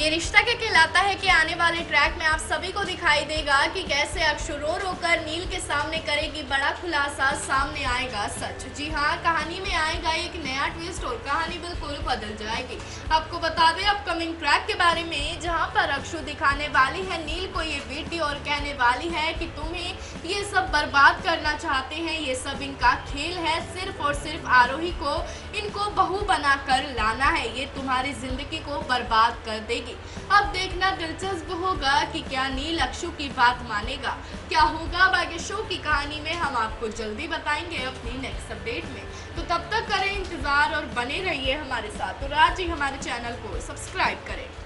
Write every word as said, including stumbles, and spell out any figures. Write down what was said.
ये रिश्ता क्या कहलाता है कि आने वाले ट्रैक में आप सभी को दिखाई देगा कि कैसे अक्षु रो रो कर नील के सामने करेगी बड़ा खुलासा, सामने आएगा सच। जी हाँ, कहानी में आएगा एक नया ट्विस्ट और कहानी बिल्कुल बदल जाएगी। आपको बता दें अपकमिंग ट्रैक के बारे में, जहाँ पर अक्षु दिखाने वाली है नील को ये वीडियो और कहने वाली है कि तुम्हें ये सब बर्बाद करना चाहते हैं, ये सब इनका खेल है, सिर्फ और सिर्फ आरोही को इनको बहू बना कर लाना है, ये तुम्हारी जिंदगी को बर्बाद कर देगी। अब देखना दिलचस्प होगा कि क्या नील अक्षु की बात मानेगा, क्या होगा बाकी शो की कहानी में हम आपको जल्दी बताएंगे अपनी नेक्स्ट अपडेट में। तो तब तक करें इंतजार और बने रहिए हमारे साथ। तो आज ही हमारे चैनल को सब्सक्राइब करें।